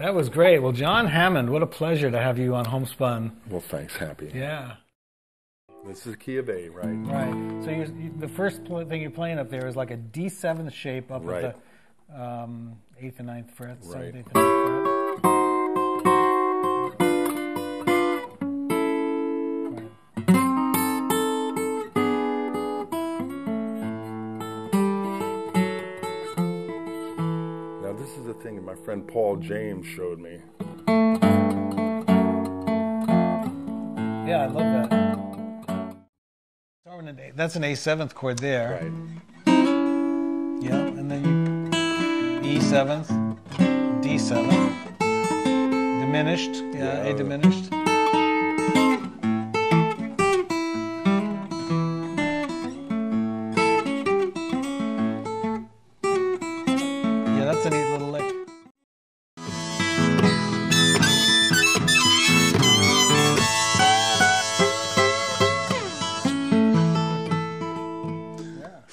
That was great. Well, John Hammond, what a pleasure to have you on Homespun. Well, thanks, Happy. Yeah. This is key of A, right? Right. So the first thing you're playing up there is like a D7 shape up at the 8th and 9th frets. Right. 7th, 8th, and 9th frets. Thing that my friend Paul James showed me. Yeah, I love that. That's an A7th chord there. Right. Yeah, and then you E7th, D7, diminished, yeah, A diminished.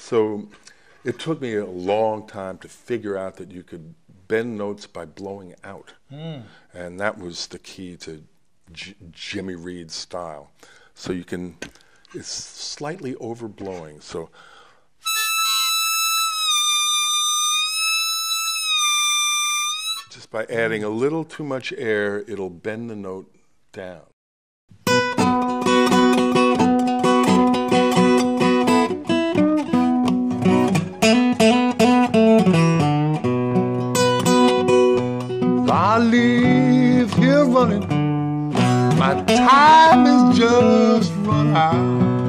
So it took me a long time to figure out that you could bend notes by blowing out. Mm. And that was the key to Jimmy Reed's style. So you can, it's slightly overblowing. So just by adding a little too much air, it'll bend the note down. I leave here running, my time is just run out.